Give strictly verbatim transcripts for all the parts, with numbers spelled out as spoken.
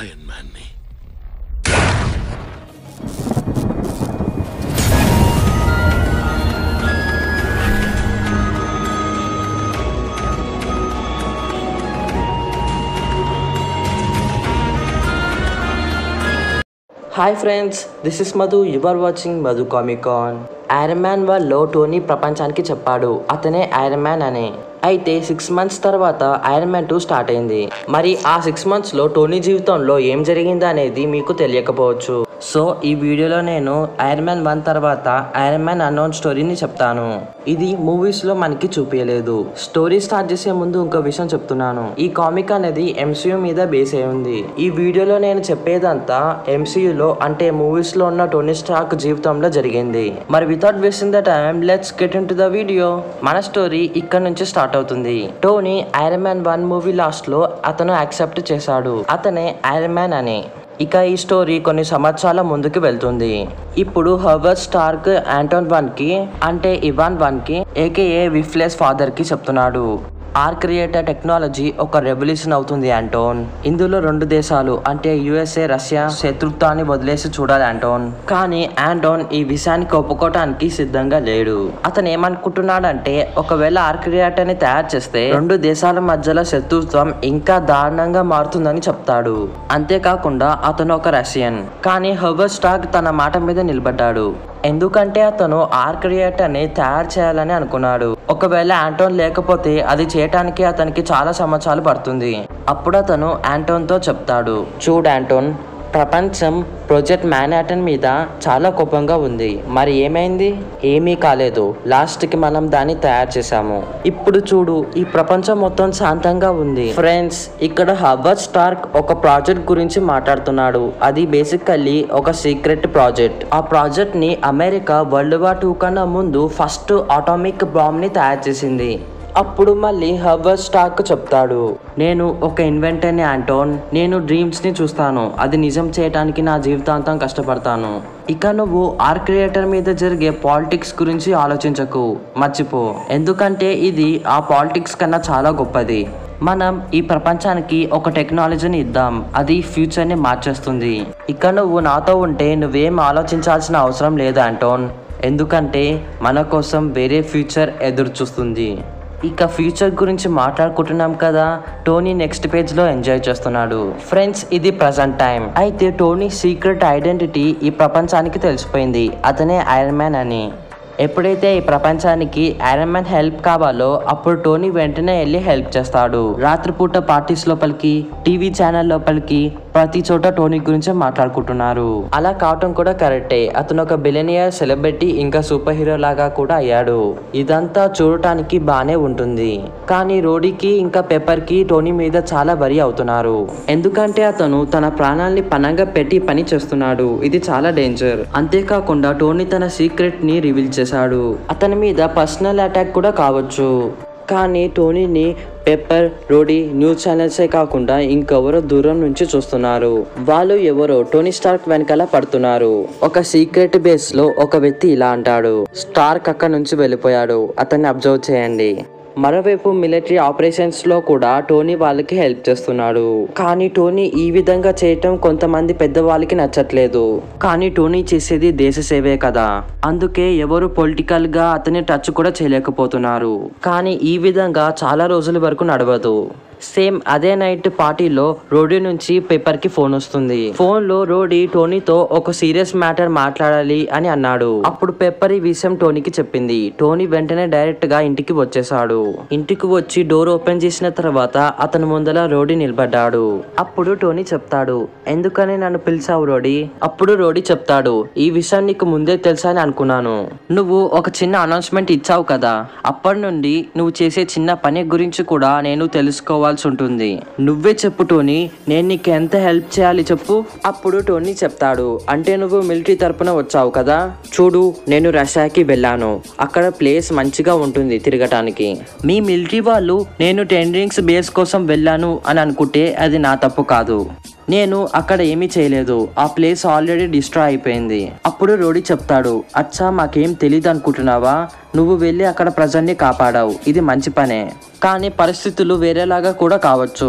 Iron man नहीं। Hi friends, this is Madhu. You are watching Madhu Comic Con. Iron Man वालो Tony ప్రపంచానికి చెప్పాడు అతనే Iron Man అనే. అయితే సిక్స్ మంత్స్ తర్వాత Iron Man టూ స్టార్ట్ అయింది. మరి ఆ సిక్స్ మంత్స్ లో టోనీ జీవితంలో ఏం జరిగింది అనేది మీకు తెలియకపోవచ్చు. సో ఈ వీడియోలో నేను ఐరన్ మ్యాన్ వన్ తర్వాత ఐరన్ మ్యాన్ అన్నోన్ స్టోరీని చెప్తాను. ఇది మూవీస్ లో మనకి చూపించలేదు. స్టోరీ స్టార్ట్ చేసే ముందు ఇంకో విషయం చెప్తున్నాను. ఈ కామిక్ అనేది ఎంసీయూ మీద బేస్ అయి ఉంది. ఈ వీడియోలో నేను చెప్పేదంతా ఎంసీయూలో అంటే మూవీస్ లో ఉన్న టోనీ స్టార్క్ జీవితంలో జరిగింది. మరి without wasting the time let's get into the video. మన స్టోరీ ఇక్కడ నుంచి స్టార్ట్ అవుతుంది. Tony iron man one movie last లో అతను యాక్సెప్ట్ చేశాడు. అతనే ఐరన్ మ్యాన్ అని. ఇక ఈ స్టోరీ కొన్ని సంవత్సరాల ముందుకు వెళ్తుంది. ఇప్పుడు Herbert Stark Anton Vanko అంటే Ivan Vanko AKA Whiplash father కి చెప్తున్నాడు. ఆర్ క్రియేటర్ టెక్నాలజీ ఒక రెవల్యూషన్ అవుతుంది ఆంటోన్. ఇందులో రెండు దేశాలు అంటే యుఎస్ఏ రష్యా శత్రుత్వాన్ని వదిలేసి చూడాలి ఆంటోన్. కానీ ఆంటోన్ ఈ విషయానికి ఒప్పుకోవటానికి సిద్ధంగా లేడు. అతను ఏమనుకుంటున్నాడంటే ఒకవేళ ఆర్ క్రియేటర్ ని తయారు చేస్తే రెండు దేశాల మధ్యలో శత్రుత్వం ఇంకా దారుణంగా మారుతుందని చెప్తాడు. అంతేకాకుండా అతను ఒక రష్యన్. కానీ హర్బర్ట్ స్టార్క్ తన మాట మీద నిలబడ్డాడు. ఎందుకంటే అతను ఆర్ క్రియేటర్ ని తయారు చేయాలని అనుకున్నాడు. ఒకవేళ ఆంటోన్ లేకపోతే అది చేయటానికి అతనికి చాలా సంవత్సరాలు పడుతుంది. అప్పుడు అతను ఆంటోన్ తో చెప్తాడు, చూడు ఆంటోన్, ప్రపంచం ప్రాజెక్ట్ మ్యాన్హాటన్ మీద చాలా కోపంగా ఉంది. మరి ఏమైంది? ఏమీ కాలేదు. లాస్ట్కి మనం దాన్ని తయారు చేసాము. ఇప్పుడు చూడు, ఈ ప్రపంచం మొత్తం శాంతంగా ఉంది. ఫ్రెండ్స్, ఇక్కడ హర్బర్ట్ స్టార్క్ ఒక ప్రాజెక్ట్ గురించి మాట్లాడుతున్నాడు. అది బేసికల్లీ ఒక సీక్రెట్ ప్రాజెక్ట్. ఆ ప్రాజెక్ట్ ని అమెరికా వరల్డ్ వార్ టూ కన్నా ముందు ఫస్ట్ అటామిక్ బాంబ్ ని తయారు చేసింది. అప్పుడు మళ్ళీ హర్బర్ట్ స్టార్క్ చెప్తాడు, నేను ఒక ఇన్వెంటర్ని ఆంటోన్. నేను డ్రీమ్స్ని చూస్తాను. అది నిజం చేయటానికి నా జీవితాంతం కష్టపడతాను. ఇక నువ్వు ఆర్ క్రియేటర్ మీద జరిగే పాలిటిక్స్ గురించి ఆలోచించకు, మర్చిపో. ఎందుకంటే ఇది ఆ పాలిటిక్స్ కన్నా చాలా గొప్పది. మనం ఈ ప్రపంచానికి ఒక టెక్నాలజీని ఇద్దాం, అది ఫ్యూచర్ని మార్చేస్తుంది. ఇక నువ్వు నాతో ఉంటే నువ్వేం ఆలోచించాల్సిన అవసరం లేదు ఆంటోన్. ఎందుకంటే మన కోసం వేరే ఫ్యూచర్ ఎదురు చూస్తుంది. ఇక ఫ్యూచర్ గురించి మాట్లాడుకుంటున్నాం కదా, టోనీ నెక్స్ట్ పేజ్ లో ఎంజాయ్ చేస్తున్నాడు. ఫ్రెండ్స్, ఇది ప్రజెంట్ టైం. అయితే టోనీ సీక్రెట్ ఐడెంటిటీ ఈ ప్రపంచానికి తెలిసిపోయింది. అతనే ఐరన్ మ్యాన్ అని. ఎప్పుడైతే ఈ ప్రపంచానికి ఐరన్ మ్యాన్ హెల్ప్ కావాలో అప్పుడు టోనీ వెంటనే వెళ్ళి హెల్ప్ చేస్తాడు. రాత్రిపూట పార్టీస్ లోపలికి, టీవీ ఛానల్ లోపలికి ప్రతి చోట టోనీ గురించి మాట్లాడుకుంటున్నారు. అలా కావటం కూడా కరెక్టే. అతను ఒక బిలినియర్, సెలబ్రిటీ, ఇంకా సూపర్ హీరో లాగా కూడా అయ్యాడు. ఇదంతా చూడటానికి బానే ఉంటుంది. కానీ రోడీకి ఇంకా పెప్పర్ కి టోనీ మీద చాలా వరి అవుతున్నారు. ఎందుకంటే అతను తన ప్రాణాల్ని పనంగా పెట్టి పని చేస్తున్నాడు. ఇది చాలా డేంజర్. అంతేకాకుండా టోనీ తన సీక్రెట్ ని రివీల్ చేశాడు. అతని మీద పర్సనల్ అటాక్ కూడా కావచ్చు. కానీ టోనీని పెప్పర్, రోడీ, న్యూస్ ఛానల్సే కాకుండా ఇంకెవరో దూరం నుంచి చూస్తున్నారు. వాళ్ళు ఎవరో టోనీ స్టార్క్ వెనకాల పడుతున్నారు. ఒక సీక్రెట్ బేస్ లో ఒక వ్యక్తి ఇలా అంటాడు, స్టార్క్ అక్కడ నుంచి వెళ్ళిపోయాడు, అతన్ని అబ్జర్వ్ చేయండి. మరోవైపు మిలిటరీ ఆపరేషన్స్ లో కూడా టోనీ వాళ్ళకి హెల్ప్ చేస్తున్నాడు. కానీ టోనీ ఈ విధంగా చేయటం కొంతమంది పెద్దవాళ్ళకి నచ్చట్లేదు. కానీ టోనీ చేసేది దేశ సేవే కదా, అందుకే ఎవరు పొలిటికల్ గా అతని టచ్ కూడా చేయలేకపోతున్నారు. కానీ ఈ విధంగా చాలా రోజుల వరకు నడవదు. సేమ్ అదే నైట్ పార్టీలో రోడీ నుంచి పేపర్ కి ఫోన్ వస్తుంది. ఫోన్ లో రోడీ టోనీతో ఒక సీరియస్ మ్యాటర్ మాట్లాడాలి అని అన్నాడు. అప్పుడు పేపర్ ఈ విషయం టోనీకి చెప్పింది. టోనీ వెంటనే డైరెక్ట్ గా ఇంటికి వచ్చేసాడు. ఇంటికి వచ్చి డోర్ ఓపెన్ చేసిన తర్వాత అతను ముందల రోడీ నిలబడ్డాడు. అప్పుడు టోనీ చెప్తాడు, ఎందుకని నన్ను పిలిచావు రోడీ? అప్పుడు రోడీ చెప్తాడు, ఈ విషయం నీకు ముందే తెలుసా అని అనుకున్నాను. నువ్వు ఒక చిన్న అనౌన్స్మెంట్ ఇచ్చావు కదా, అప్పటి నుండి నువ్వు చేసే చిన్న పని గురించి కూడా నేను తెలుసుకోవాలి ఉంటుంది. నువ్వే చెప్పు టోనీ, నేను నీకు ఎంత హెల్ప్ చేయాలి చెప్పు. అప్పుడు టోనీ చెప్తాడు, అంటే నువ్వు మిలిటరీ తరపున వచ్చావు కదా, చూడు నేను రష్యాకి వెళ్ళాను, అక్కడ ప్లేస్ మంచిగా ఉంటుంది తిరగటానికి. మీ మిలిటరీ వాళ్ళు నేను టెన్ రింగ్స్ బేస్ కోసం వెళ్ళాను అని అనుకుంటే అది నా తప్పు కాదు. నేను అక్కడ ఏమీ చేయలేదు. ఆ ప్లేస్ ఆల్రెడీ డిస్ట్రాయ్ అయిపోయింది. అప్పుడు రోడీ చెప్తాడు, అచ్చా మాకేం తెలీదు అనుకుంటున్నావా? నువ్వు వెళ్ళి అక్కడ ప్రజల్ని కాపాడావు, ఇది మంచి పనే. కానీ పరిస్థితులు వేరేలాగా కూడా కావచ్చు.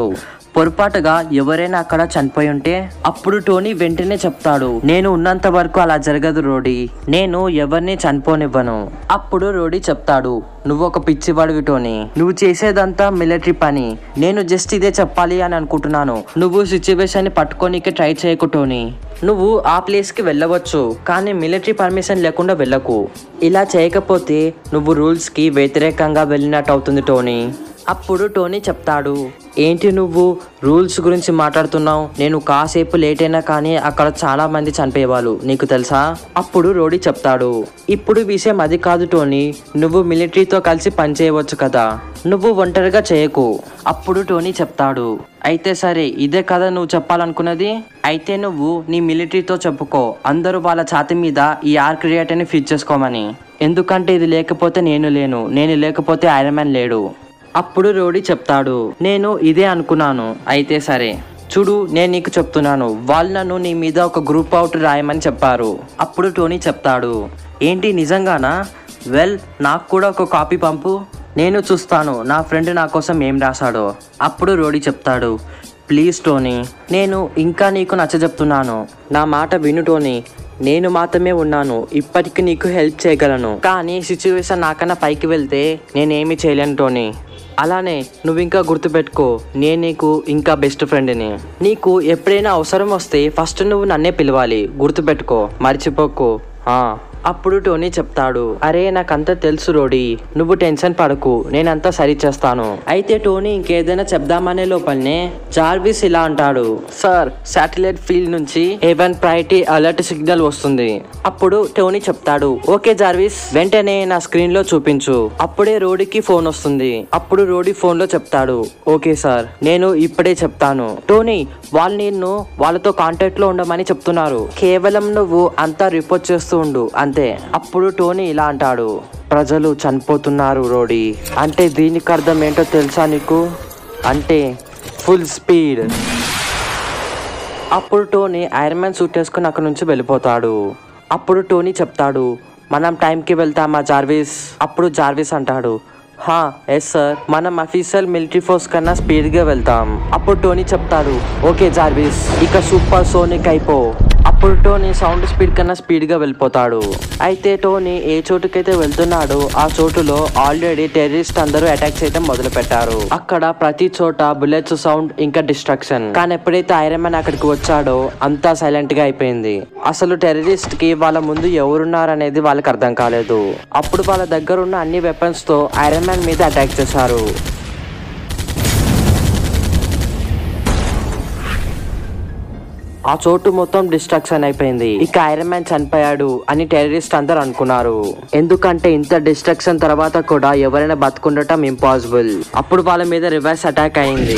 పొరపాటుగా ఎవరైనా అక్కడ చనిపోయి ఉంటే అప్పుడు టోనీ వెంటనే చెప్తాడు, నేను ఉన్నంత వరకు అలా జరగదు రోడీ, నేను ఎవరిని చనిపోనివ్వను. అప్పుడు రోడీ చెప్తాడు, నువ్వు ఒక పిచ్చివాడివి టోనీ, నువ్వు చేసేదంతా మిలిటరీ పని, నేను జస్ట్ ఇదే చెప్పాలి అని అనుకుంటున్నాను, నువ్వు సిచ్యువేషన్ ని పట్టుకోనీకి ట్రై చేయకు టోనీ, నువ్వు ఆ ప్లేస్కి వెళ్ళవచ్చు కానీ మిలిటరీ పర్మిషన్ లేకుండా వెళ్ళకు, ఇలా చేయకపోతే నువ్వు రూల్స్కి వ్యతిరేకంగా వెళ్ళినట్టు అవుతుంది టోనీ. అప్పుడు టోనీ చెప్తాడు, ఏంటి నువ్వు రూల్స్ గురించి మాట్లాడుతున్నావు, నేను కాసేపు లేట్ అయినా కానీ అక్కడ చాలా మంది చనిపోయేవాళ్ళు నీకు తెలుసా. అప్పుడు రోడీ చెప్తాడు, ఇప్పుడు విషయం అది కాదు టోనీ, నువ్వు మిలిటరీతో కలిసి పనిచేయవచ్చు కదా, నువ్వు ఒంటరిగా చేయకు. అప్పుడు టోనీ చెప్తాడు, అయితే సరే ఇదే కదా నువ్వు చెప్పాలనుకున్నది, అయితే నువ్వు నీ మిలిటరీతో చెప్పుకో అందరూ వాళ్ళ ఛాతి మీద ఈ ఆర్ క్రియేటర్ని ఫిట్ చేసుకోమని, ఎందుకంటే ఇది లేకపోతే నేను లేను, నేను లేకపోతే ఐరన్ మ్యాన్ లేడు. అప్పుడు రోడీ చెప్తాడు, నేను ఇదే అనుకున్నాను, అయితే సరే చూడు నేను నీకు చెప్తున్నాను, వాళ్ళు నన్ను నీ మీద ఒక గ్రూప్ అవుట్ రాయమని చెప్పారు. అప్పుడు టోనీ చెప్తాడు, ఏంటి నిజంగానా, వెల్ నాకు కూడా ఒక కాపీ పంపు, నేను చూస్తాను నా ఫ్రెండ్ నా కోసం ఏం రాశాడో. అప్పుడు రోడీ చెప్తాడు, ప్లీజ్ టోనీ నేను ఇంకా నీకు నచ్చ చెప్తున్నాను, నా మాట విను టోనీ, నేను మాత్రమే ఉన్నాను, ఇప్పటికి నీకు హెల్ప్ చేయగలను, కానీ సిచ్యువేషన్ నాకన్నా పైకి వెళ్తే నేనేమి చేయలేను టోనీ, అలానే నువ్వు ఇంకా గుర్తుపెట్టుకో నేను నీకు ఇంకా బెస్ట్ ఫ్రెండ్ని, నీకు ఎప్పుడైనా అవసరం వస్తే ఫస్ట్ నువ్వు నన్నే పిలవాలి గుర్తుపెట్టుకో మర్చిపోకు. అప్పుడు టోనీ చెప్తాడు, అరే నాకంతా తెలుసు రోడీ, నువ్వు టెన్షన్ పడకు, నేనంతా సరి చేస్తాను. అయితే టోనీ ఇంకేదైనా చెప్దామనే లోపలనే జార్విస్ ఇలా అంటాడు, సార్ శాటిలైట్ ఫీల్డ్ నుంచి ఏవన్ ప్రయారిటీ అలర్ట్ సిగ్నల్ వస్తుంది. అప్పుడు టోనీ చెప్తాడు, ఓకే జార్విస్ వెంటనే నా స్క్రీన్ లో చూపించు. అప్పుడే రోడీకి ఫోన్ వస్తుంది. అప్పుడు రోడీ ఫోన్ లో చెప్తాడు, ఓకే సార్ నేను ఇప్పుడే చెప్తాను. టోనీ వాళ్ళు నిన్ను వాళ్ళతో కాంటాక్ట్ లో ఉండమని చెప్తున్నారు, కేవలం నువ్వు అంతా రిపోర్ట్ చేస్తూ ఉండు అంతే. అప్పుడు టోనీ ఇలా అంటాడు, ప్రజలు చనిపోతున్నారు రోడీ, అంటే దీనికి అర్థం ఏంటో తెలుసా నీకు, అంటే ఫుల్ స్పీడ్. అప్పుడు టోనీ ఐరన్ మ్యాన్ సూట్ వేసుకుని అక్కడి నుంచి వెళ్ళిపోతాడు. అప్పుడు టోనీ చెప్తాడు, మనం టైంకి వెళ్తామా జార్విస్. అప్పుడు జార్విస్ అంటాడు, హా ఎస్ సార్ మనం అఫీషియల్ మిలిటరీ ఫోర్స్ కన్నా స్పీడ్గా వెళ్తాం. అప్పుడు టోనీ చెప్తాడు, ఓకే జార్విస్ ఇక సూపర్ సోనిక్ అయిపో. అప్పుడు టోనీ సౌండ్ స్పీడ్ కన్నా స్పీడ్గా వెళ్ళిపోతాడు. అయితే టోనీ ఏ చోటుకైతే వెళ్తున్నాడో ఆ చోటులో ఆల్రెడీ టెర్రరిస్ట్ అందరూ అటాక్ చేయడం మొదలు పెట్టారు. అక్కడ ప్రతి చోట బుల్లెట్స్ సౌండ్ ఇంకా డిస్ట్రాక్షన్. కానీ ఎప్పుడైతే ఐరన్ మ్యాన్ అక్కడికి వచ్చాడో అంతా సైలెంట్ గా అయిపోయింది. అసలు టెర్రరిస్ట్ కి వాళ్ళ ముందు ఎవరున్నారనేది వాళ్ళకి అర్థం కాలేదు. అప్పుడు వాళ్ళ దగ్గర ఉన్న అన్ని వెపన్స్ తో ఐరన్ మ్యాన్ మీద అటాక్ చేశారు. ఆ చోటు మొత్తం డిస్ట్రాక్షన్ అయిపోయింది. ఇక ఐరన్ మ్యాన్ చనిపోయాడు అని టెర్రరిస్ట్ అందరు అనుకున్నారు, ఎందుకంటే ఇంత డిస్ట్రాక్షన్ తర్వాత కూడా ఎవరైనా బతుకుండటం ఇంపాసిబుల్. అప్పుడు వాళ్ళ మీద రివర్స్ అటాక్ అయింది.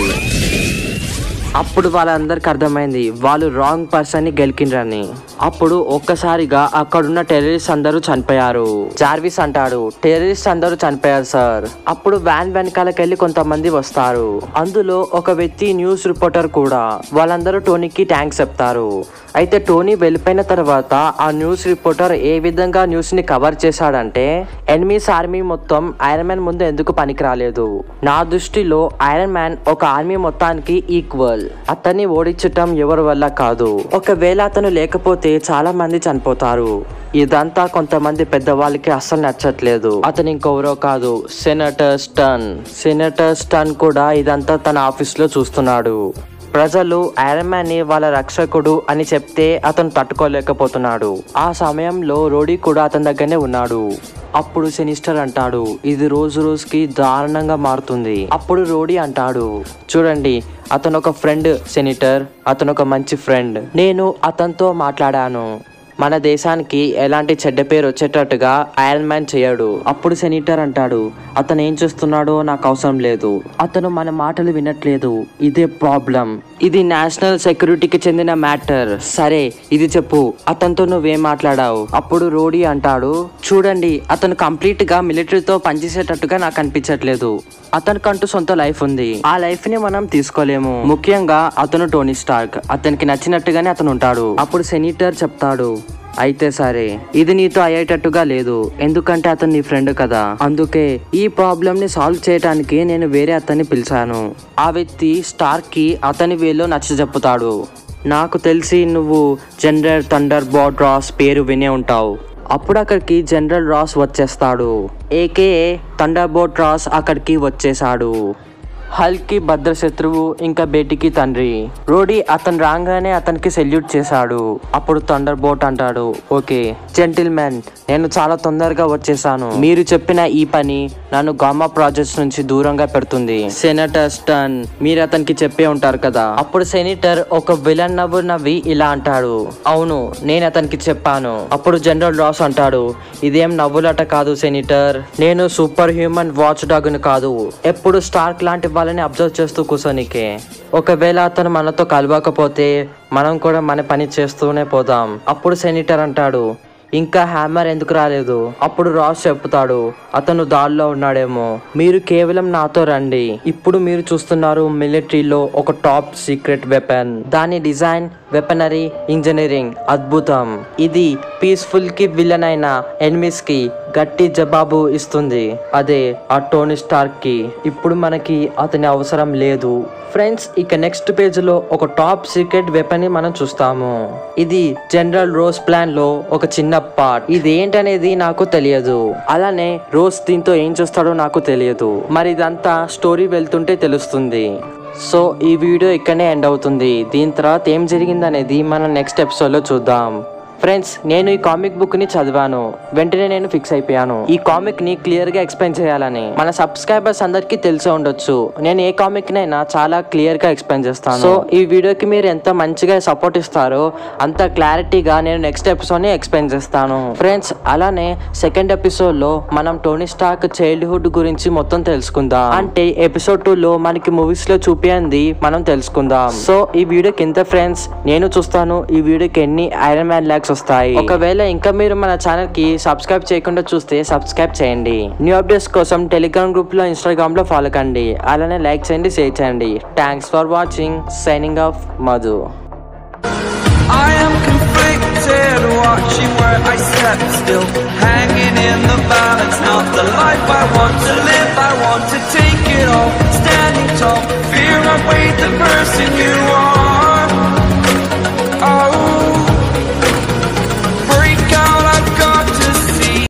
అప్పుడు వాళ్ళందరికి అర్థమైంది వాళ్ళు రాంగ్ పర్సన్ ని గెలికిండ్రని. అప్పుడు ఒక్కసారిగా అక్కడున్న టెర్రరిస్ట్ అందరూ చనిపోయారు. జార్విస్ అంటాడు, టెర్రరిస్ట్ అందరూ చనిపోయారు సార్. అప్పుడు వ్యాన్ వెనకాలకెళ్ళి కొంతమంది వస్తారు. అందులో ఒక వ్యక్తి న్యూస్ రిపోర్టర్ కూడా. వాళ్ళందరూ టోనీకి థ్యాంక్స్ చెప్తారు. అయితే టోనీ వెళ్ళిపోయిన తర్వాత ఆ న్యూస్ రిపోర్టర్ ఏ విధంగా న్యూస్ ని కవర్ చేశాడంటే, ఎనిమీస్ ఆర్మీ మొత్తం ఐరన్ మ్యాన్ ముందు ఎందుకు పనికి రాలేదు, నా దృష్టిలో ఐరన్ మ్యాన్ ఒక ఆర్మీ మొత్తానికి ఈక్వల్, అతన్ని ఓడించటం ఎవరి వల్ల కాదు, ఒకవేళ అతను లేకపోతే చాలా మంది చనిపోతారు. ఇదంతా కొంతమంది పెద్దవాళ్ళకి అస్సలు నచ్చట్లేదు. అతను ఇంకెవరో కాదు సెనేటర్ స్టన్. సెనేటర్ స్టన్ కూడా ఇదంతా తన ఆఫీస్ లో చూస్తున్నాడు. ప్రజలు ఐరన్ మ్యాన్ ని వాళ్ళ రక్షకుడు అని చెప్తే అతను తట్టుకోలేకపోతున్నాడు. ఆ సమయంలో రోడీ కూడా అతని దగ్గరనే ఉన్నాడు. అప్పుడు సినిస్టర్ అంటాడు, ఇది రోజు రోజుకి దారుణంగా మారుతుంది. అప్పుడు రోడీ అంటాడు, చూడండి అతను ఒక ఫ్రెండ్ సెనేటర్, అతను ఒక మంచి ఫ్రెండ్, నేను అతనితో మాట్లాడాను, మన దేశానికి ఎలాంటి చెడ్డ పేరు వచ్చేటట్టుగా ఐరన్ మ్యాన్ చేయడు. అప్పుడు సెనేటర్ అంటాడు, అతను ఏం చేస్తున్నాడో నాకు అవసరం లేదు, అతను మన మాటలు వినట్లేదు, ఇదే ప్రాబ్లం, ఇది నేషనల్ సెక్యూరిటీకి చెందిన మ్యాటర్, సరే ఇది చెప్పు అతనితో నువ్వేం మాట్లాడావు. అప్పుడు రోడీ అంటాడు, చూడండి అతను కంప్లీట్ గా మిలిటరీతో పనిచేసేటట్టుగా నాకు అనిపించట్లేదు, అతనికంటూ సొంత లైఫ్ ఉంది, ఆ లైఫ్ ని మనం తీసుకోలేము, ముఖ్యంగా అతను టోనీ స్టార్క్, అతనికి నచ్చినట్టుగానే అతను ఉంటాడు. అప్పుడు సెనేటర్ చెప్తాడు, అయితే సరే, ఇది నీతో అయ్యేటట్టుగా లేదు, ఎందుకంటే అతను నీ ఫ్రెండ్ కదా, అందుకే ఈ ప్రాబ్లం ని సాల్వ్ చేయడానికి నేను వేరే అతన్ని పిలిచాను. ఆ వ్యక్తి స్టార్క్ కి అతని వేలో నచ్చ చెప్పుతాడు. నాకు తెలిసి నువ్వు జనరల్ థండర్ బోల్ట్ రాస్ పేరు వినే ఉంటావు. అప్పుడు అక్కడికి జనరల్ రాస్ వచ్చేస్తాడు. ఏకే థండర్ బోల్ట్ రాస్ అక్కడికి వచ్చేసాడు. హల్క్ కి భద్రశత్రువు, ఇంకా బేటికి తండ్రి. రోడీ అతను రాగానే అతనికి సెల్యూట్ చేశాడు. అప్పుడు థండర్ బోల్ట్ అంటాడు, ఓకే జెంటిల్మెన్, నేను చాలా తొందరగా వచ్చేసాను. మీరు చెప్పిన ఈ పని నన్ను గామా ప్రాజెక్ట్స్ నుంచి దూరంగా పెడుతుంది. సెనేటర్ స్టన్, మీరు అతనికి చెప్పే ఉంటారు కదా. అప్పుడు సెనేటర్ ఒక విలన్ నవ్వు నవ్వి ఇలా అంటాడు, అవును నేను అతనికి చెప్పాను. అప్పుడు జనరల్ రాస్ అంటాడు, ఇదేం నవ్వులట కాదు సెనేటర్, నేను సూపర్ హ్యూమన్ వాచ్ డాగ్ ను కాదు, ఎప్పుడు స్టార్క్ లాంటి వాళ్ళని అబ్జర్వ్ చేస్తూ కూర్చోనికే. ఒకవేళ అతను మనతో కలవకపోతే మనం కూడా మన పని చేస్తూనే పోదాం. అప్పుడు సెనేటర్ అంటాడు, ఇంకా హ్యామర్ ఎందుకు రాలేదు? అప్పుడు రాస్ చెప్తాడు, అతను దారిలో ఉన్నాడేమో, మీరు కేవలం నాతో రండి. ఇప్పుడు మీరు చూస్తున్నారు మిలిటరీలో ఒక టాప్ సీక్రెట్ వెపన్, దాని డిజైన్, వెపనరీ, ఇంజనీరింగ్ అద్భుతం. ఇది పీస్ఫుల్ కి విలన్ అయిన ఎనిమిస్ కి గట్టి జవాబు ఇస్తుంది, అదే ఆ టోనీ స్టార్క్ కి. ఇప్పుడు మనకి అతని అవసరం లేదు. ఫ్రెండ్స్, ఇక నెక్స్ట్ పేజ్ లో ఒక టాప్ సీక్రెట్ వెపన్ ని మనం చూస్తాము. ఇది జనరల్ రోస్ ప్లాన్ లో ఒక చిన్న పార్ట్. ఇదేంటనేది నాకు తెలియదు, అలానే రోస్ దీంతో ఏం చేస్తాడో నాకు తెలియదు. మరి ఇదంతా స్టోరీ వెళ్తుంటే తెలుస్తుంది. సో ఈ వీడియో ఇక్కడనే ఎండ్ అవుతుంది. దీని తర్వాత ఏం జరిగిందనేది మనం నెక్స్ట్ ఎపిసోడ్లో చూద్దాం. ఫ్రెండ్స్, నేను ఈ కామిక్ బుక్ని చదివాను, వెంటనే నేను ఫిక్స్ అయిపోయాను ఈ కామిక్ని క్లియర్గా ఎక్స్ప్లెయిన్ చేయాలని. మన సబ్స్క్రైబర్స్ అందరికీ తెలిసే ఉండొచ్చు, నేను ఏ కామిక్నైనా చాలా క్లియర్గా ఎక్స్ప్లెయిన్ చేస్తాను. సో ఈ వీడియోకి మీరు ఎంత మంచిగా సపోర్ట్ ఇస్తారో అంత క్లారిటీగా నేను నెక్స్ట్ ఎపిసోడ్ని ఎక్స్ప్లెయిన్ చేస్తాను. ఫ్రెండ్స్, అలానే సెకండ్ ఎపిసోడ్లో మనం టోనీ స్టార్క్ చైల్డ్హుడ్ గురించి మొత్తం తెలుసుకుందాం. అంటే ఎపిసోడ్ టూలో మనకి మూవీస్లో చూపించింది మనం తెలుసుకుందాం. సో ఈ వీడియోకి ఎంత ఫ్రెండ్స్, నేను చూస్తాను ఈ వీడియోకి ఎన్ని ఐరన్ మ్యాన్ లాక్స్ వస్తాయి. ఒకవేళ ఇంకా మీరు మన ఛానల్ కి సబ్స్క్రైబ్ చేయకుండా చూస్తే సబ్స్క్రైబ్ చేయండి. న్యూ అప్డేట్స్ కోసం టెలిగ్రామ్ గ్రూప్ లో, ఇన్స్టాగ్రామ్ లో ఫాలో కండి. అలానే లైక్ చేయండి, షేర్ చేయండి. Thanks for watching. Signing off, Madhu. I am conflicted, watching where I stand still, hanging in the balance, not the life I want to live. I want to take it all, standing tall, fear I weigh the person you